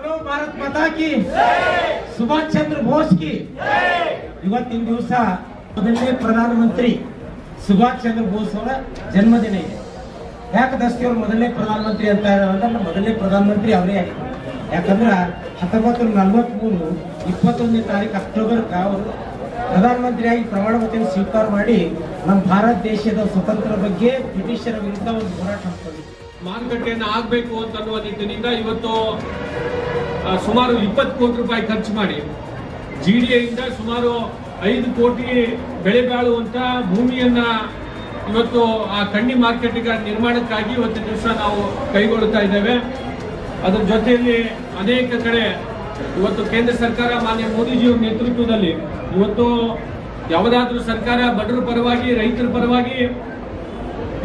बोलो भारत माता की जय, सुभाष चंद्र बोस की जय। ಇವತ್ತಿನ ದಿವಸ ಮೊದಲನೇ ಪ್ರಧಾನಮಂತ್ರಿ ಸುಭಾಷ್ ಚಂದ್ರ ಬೋಸ್ ಅವರ ಜನ್ಮದಿನ ಇದೆ. ಯಾಕೆ ದಸ್ತಿಯವರು ಮೊದಲನೇ ಪ್ರಧಾನಮಂತ್ರಿ ಅಂತ ಹೇಳಿದ್ರೆ ಮೊದಲನೇ ಪ್ರಧಾನಮಂತ್ರಿ ಅವರೇ ಆಗಿದ್ರು. ಯಾಕಂದ್ರೆ 1943 21ನೇ ತಾರೀಕು ಅಕ್ಟೋಬರ್ ಅವರು ಪ್ರಧಾನಮಂತ್ರಿಯಾಗಿ ಪ್ರಮಾಣ ವಚನ ಸ್ವೀಕಾರ ಮಾಡಿ ನಮ್ಮ ಭಾರತ ದೇಶದ ಸ್ವತಂತ್ರ ಬಗ್ಗೆ ಬ್ರಿಟಿಷರ ವಿರುದ್ಧ ಒಂದು ಹೋರಾಟ ಮಾಡಿದ್ರು. ಮಾರುಕಟ್ಟೆಯನ್ನು ಆಗಬೇಕು ಅಂತ ಅನ್ನುವ ನಿಟ್ಟಿನಿಂದ ಇವತ್ತು ಸುಮಾರು 20 ಕೋಟಿ ರೂಪಾಯಿ ಖರ್ಚು ಮಾಡಿ ಜಿಡಿಎಯಿಂದ ಸುಮಾರು 5 ಕೋಟಿ ಬೆಳೆ ಬಾಳುವಂತ ಭೂಮಿಯನ್ನ ಇವತ್ತು ಆ ಕಣ್ಣಿ ಮಾರ್ಕೆಟ್ಗೆ ನಿರ್ಮಾಣಕ್ಕಾಗಿ ಇವತ್ತಿನ ದಿವಸ ನಾವು ಕೈಗೊಳ್ಳುತ್ತಾ ಇದ್ದೇವೆ. ಅದರ ಜೊತೆಯಲ್ಲಿ ಅನೇಕ ಕಡೆ ಇವತ್ತು ಕೇಂದ್ರ ಸರ್ಕಾರ ಮಾನ್ಯ ಮೋದಿಜಿಯವರ ನೇತೃತ್ವದಲ್ಲಿ ಇವತ್ತು ಯಾವುದಾದ್ರೂ ಸರ್ಕಾರ ಬಡವರ ಪರವಾಗಿ ರೈತರ ಪರವಾಗಿ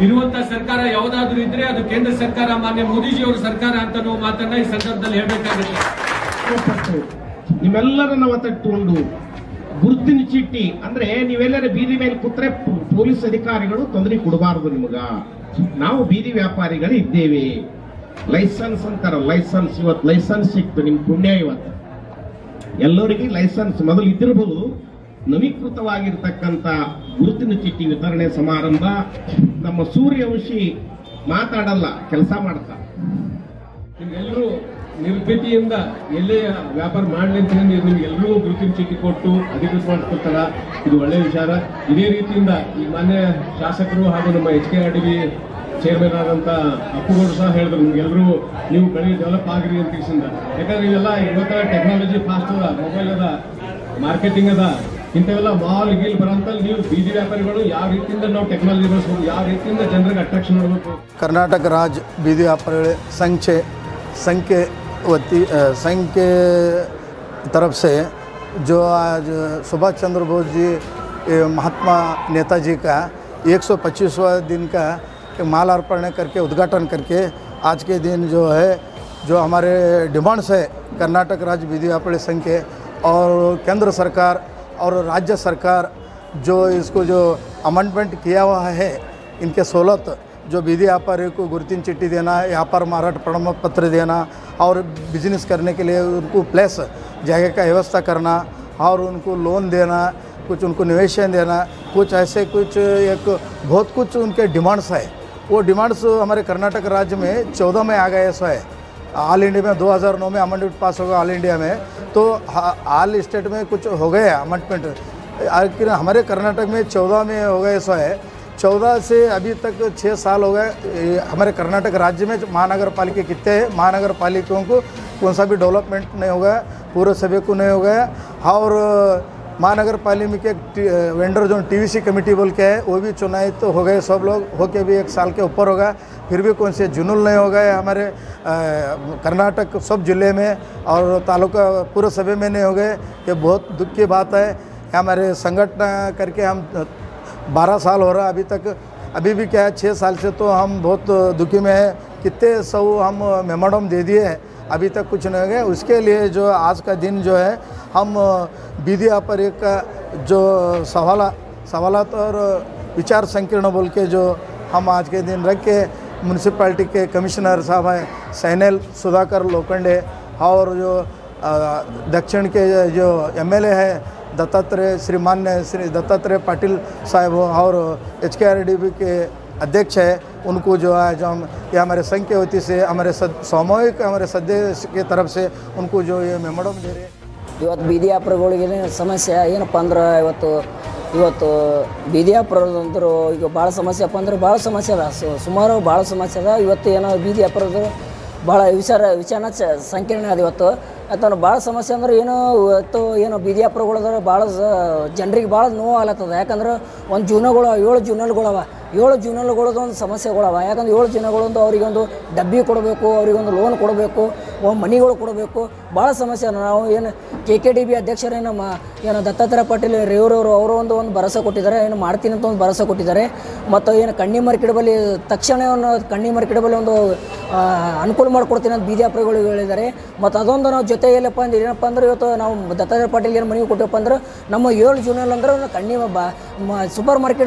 ಇರುವಂತಹ ಸರ್ಕಾರ ಯಾವುದಾದ್ರೂ ಇದ್ರೆ ಅದು ಕೇಂದ್ರ ಸರ್ಕಾರ ಮಾನ್ಯ ಮೋದಿಜಿಯವರ ಸರ್ಕಾರ ಅಂತ ನಾವು ಮಾತನ್ನ ಈ ಸಂದರ್ಭದಲ್ಲಿ ಹೇಳಬೇಕಾಗುತ್ತೆ. ನಿಮ್ಮೆಲ್ಲರನ್ನ ಒತ್ತಟ್ಟುಕೊಂಡು ಗುರುತಿನ ಚೀಟಿ ಅಂದ್ರೆ ನೀವೆಲ್ಲರೂ ಬೀದಿ ಮೇಲೆ ಕೂತ್ರೆ ಪೊಲೀಸ್ ಅಧಿಕಾರಿಗಳು ತೊಂದರೆ ಕೊಡಬಾರದು. ನಿಮಗ ನಾವು ಬೀದಿ ವ್ಯಾಪಾರಿಗಳು ಇದ್ದೇವೆ. ಲೈಸೆನ್ಸ್ ಅಂತಾರ, ಲೈಸೆನ್ಸ್ ಇವತ್ತು ಲೈಸೆನ್ಸ್ ಸಿಕ್ತು, ನಿಮ್ ಪುಣ್ಯ. ಇವತ್ತು ಎಲ್ಲರಿಗೆ ಲೈಸೆನ್ಸ್ ಮೊದಲು ಇದ್ದಿರಬಹುದು. ನವೀಕೃತವಾಗಿರ್ತಕ್ಕಂಥ ಗುರುತಿನ ಚೀಟಿ ವಿತರಣೆ ಸಮಾರಂಭ. ನಮ್ಮ ಸೂರ್ಯವಂಶಿ ಮಾತಾಡಲ್ಲ, ಕೆಲಸ ಮಾಡ್ತಾ. ನಿಮ್ಗೆಲ್ಲರೂ ನಿರ್ಭೀತಿಯಿಂದ ಎಲ್ಲೇ ವ್ಯಾಪಾರ ಮಾಡಲಿ ಅಂತ ಹೇಳಿ ನಿಮ್ಗೆಲ್ಲರೂ ಗುರುತಿನ ಚೀಟಿ ಕೊಟ್ಟು ಅಧಿಕೃತ ಮಾಡಿಕೊಡ್ತಾರ. ಇದು ಒಳ್ಳೆಯ ವಿಚಾರ. ಇದೇ ರೀತಿಯಿಂದ ಈ ಮಾನ್ಯ ಶಾಸಕರು ಹಾಗೂ ನಮ್ಮ HKRDB ಚೇರ್ಮನ್ ಆದಂತ ಅಪ್ಪುಗೌಡರು ಸಹ ಹೇಳಿದ್ರು ನಿಮ್ಗೆಲ್ಲರೂ ನೀವು ಕಡೆ ಡೆವಲಪ್ ಆಗಿರಿ ಅಂತ ತಿಳಿಸಿದ. ಯಾಕಂದ್ರೆ ಇವೆಲ್ಲ ಇವತ್ತರ ಟೆಕ್ನಾಲಜಿ ಫಾಸ್ಟ್ ಅದ, ಮೊಬೈಲ್ ಅದ, ಮಾರ್ಕೆಟಿಂಗ್ ಅದ, ಇಂಥವೆಲ್ಲ ಮಾಲ್ ಗೀಲ್ ಬರೋಂತ ನೀವು ಬೀದಿ ವ್ಯಾಪಾರಿಗಳು ಯಾವ ರೀತಿಯಿಂದ ನಾವು ಟೆಕ್ನಾಲಜಿ ಬಳಸಬೇಕು, ಯಾವ ರೀತಿಯಿಂದ ಜನರಿಗೆ ಅಟ್ರಾಕ್ಷನ್ ಮಾಡಬೇಕು. ಕರ್ನಾಟಕ ರಾಜ್ಯ ಬೀದಿ ವ್ಯಾಪಾರಿಗಳ संघ के तरफ से जो आज सुभाष चंद्र बोस जी महात्मा नेताजी का 125वां दिन का माल अर्पण करके उद्घाटन करके आज के दिन जो है जो हमारे डिमांड्स है कर्नाटक राज्य विधि व्यापारी संघ के और केंद्र सरकार और राज्य सरकार जो इसको जो अमेंडमेंट किया हुआ है इनके 16 जो विधि व्यापारी को गुरुतिन चिट्ठी देना, व्यापार माराठ प्रमाण पत्र देना और बिजनेस करने के लिए उनको प्लेस जगह का व्यवस्था करना और उनको लोन देना, कुछ उनको निवेश देना, कुछ ऐसे कुछ एक बहुत कुछ उनके डिमांड्स है. वो डिमांड्स हमारे कर्नाटक राज्य में 14 में आ गए. ऐसा है ऑल इंडिया में 2009 में अमेंडमेंट पास होगा ऑल इंडिया में, तो ऑल स्टेट में कुछ हो गए अमेंडमेंट, हमारे कर्नाटक में 14 में हो गए. ऐसा है 14 से अभी तक 6 साल हो गए. हमारे कर्नाटक राज्य में महानगर पालिका कितने हैं, महानगर पालिकाओं को कौन सा भी डेवलपमेंट नहीं हो गया, पूर्व सभी को नहीं हो गया. और महानगर पालिका के वेंडर जोन TVC कमेटी बोल के है वो भी चुनाव तो हो गए, सब लोग होके भी 1 साल के ऊपर होगा, फिर भी कौन से जुनूल नहीं हो गए. हमारे कर्नाटक सब जिले में और तालुका पूर्व सभी में नहीं हो गए. ये बहुत दुख की बात है. हमारे संगठन करके हम 12 साल हो रहा अभी तक, अभी भी क्या है 6 साल से तो हम बहुत दुखी में है. कितने सौ हम मेमोरंडम दे दिए हैं, अभी तक कुछ नहीं गया. उसके लिए जो आज का दिन जो है हम विधि व्यापारी का जो सवालत और विचार संकीर्ण बोल के जो हम आज के दिन रख के म्यूनसिपाल्टी के कमिश्नर साहब हैं सैनेल सुधाकर लोखंडे और जो दक्षिण के जो MLA है दत्तात्रेय श्री दत्तात्रेय पाटिल साहब और HKRDB के अध्यक्ष है उनको जो है जो हम ये हमारे संघ के वती से हमारे सामूहिक हमारे सदस्य के तरफ से उनको जो ये मेमोरम दे रहे. ಇವತ್ತು ಬೀದಿ ವ್ಯಾಪಾರಿಗಳಿಗೆ ಸಮಸ್ಯೆ ಏನಪ್ಪ ಅಂದ್ರೆ ಇವತ್ತು ಬೀದಿ ವ್ಯಾಪಾರದಂತರು ಈಗ ಭಾಳ ಸಮಸ್ಯೆ ಅಪ್ಪ ಅಂದ್ರೆ ಭಾಳ ಸಮಸ್ಯೆ ಅದ, ಸುಮಾರು ಭಾಳ ಸಮಸ್ಯೆ ಅದ. ಇವತ್ತು ಏನೋ ಬೀದಿ ವ್ಯಾಪಾರದರು ಭಾಳ ವಿಚಾರ ಸಂಕೀರ್ಣ ಅದ. ಇವತ್ತು ಯಾಕಂದ್ರೆ ಭಾಳ ಸಮಸ್ಯೆ ಅಂದ್ರೆ ಏನೋ ಇವತ್ತು ಏನೋ ಬೀದಿ ವ್ಯಾಪಾರಗಳದಾರ ಭಾಳ ಜನರಿಗೆ ಭಾಳ ನೋವು ಆಗ್ಲತ್ತದ. ಯಾಕಂದ್ರೆ ಒಂದು ಜೂನಗಳು 7 ಜೂನಲ್ಗಳವ, 7 ಜೂನಲ್ಗಳದ್ದು ಒಂದು ಸಮಸ್ಯೆಗಳವ. ಯಾಕಂದ್ರೆ 7 ಜೂನಗಳಂದು ಅವರಿಗೊಂದು ಡಬ್ಬಿ ಕೊಡಬೇಕು, ಅವರಿಗೊಂದು ಲೋನ್ ಕೊಡಬೇಕು, ಮನಿಗಳು ಕೊಡಬೇಕು, ಭಾಳ ಸಮಸ್ಯೆ. ನಾವು ಏನು KKDB ಅಧ್ಯಕ್ಷರೇ ನಮ್ಮ ಏನು ದತ್ತಾತ್ರೇಯ ಪಾಟೀಲ್ ರೇವ್ರವರು ಅವರು ಒಂದು ಭರವಸೆ ಕೊಟ್ಟಿದ್ದಾರೆ, ಏನು ಮಾಡ್ತೀನಿ ಅಂತ ಒಂದು ಭರವಸೆ ಕೊಟ್ಟಿದ್ದಾರೆ. ಮತ್ತು ಏನು ಕಣ್ಣಿ ಮಾರ್ಕೆಟ್ ಬಳಿ ತಕ್ಷಣ ಕಣ್ಣಿ ಮಾರ್ಕೆಟ್ ಬಳಿ ಒಂದು ಅನುಕೂಲ ಮಾಡಿಕೊಡ್ತೀನಿ ಅಂತ ಬೀದಿ ವ್ಯಾಪಾರಿಗಳು ಹೇಳಿದ್ದಾರೆ. ಮತ್ತು ಅದೊಂದು ನಾವು ಜೊತೆ ಏನಪ್ಪ ಅಂದ್ರೆ ಇವತ್ತು ನಾವು ದತ್ತಾತ್ರೇಯ ಪಾಟೀಲ್ ಏನು ಮನವಿ ಕೊಟ್ಟಪ್ಪ ಅಂದ್ರೆ ನಮ್ಮ 7 ಜೂನಲ್ಲಿ ಅಂದ್ರೆ ಕಣ್ಣಿ Super market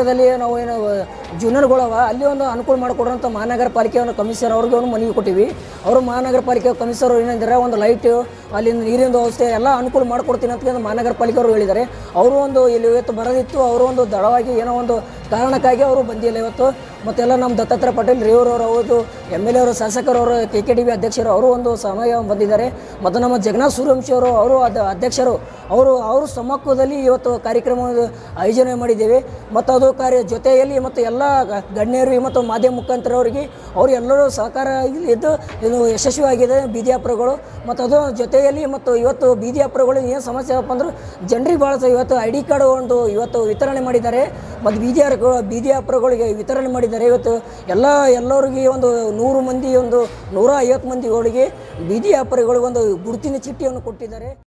junior Golava, Aliona, Uncle Marcoranta, Managar Parika, Commissioner Orgon, Manu Kotivi, or Managar Parika, Commissioner in the round the light, Alin Irin Doste, Allah, Uncle Marcortina, Managar Palika, Aurondo, Elevato, Baraditu, Aurondo, Darawaki, Yanondo, Taranakaya, or Bandelevato, Matelanam, Dattatraya Patil, Rio, Emilio Sasaka, or KKDV, Adexer, Aurondo, Samaya, Vandidare, Madanama Jagna Surum Shiro, Auro, Adexero, Auro, our Samakodali, Yoto, Karikramo, Aijana Madideve, Matado Kari, Joteli, Matella, Gadneri, Mato, Mademukan Terorgi, or Yellow Sakara, Yeshua, Bidia Progoro, Matado, Joteli, Mato, Yoto, Bidia Progolo, Samasa Pandro, Gendry Barza, Yoto, ID card on to Yoto, Vitaran Madidare, but Bidia Progolo, Vitaran Madidare, Yella, Yellorgi on the Nuru Mundi on the Nora Yakmandi Olige, Bidia Progolo on the Burtina Chiti on Kotidare.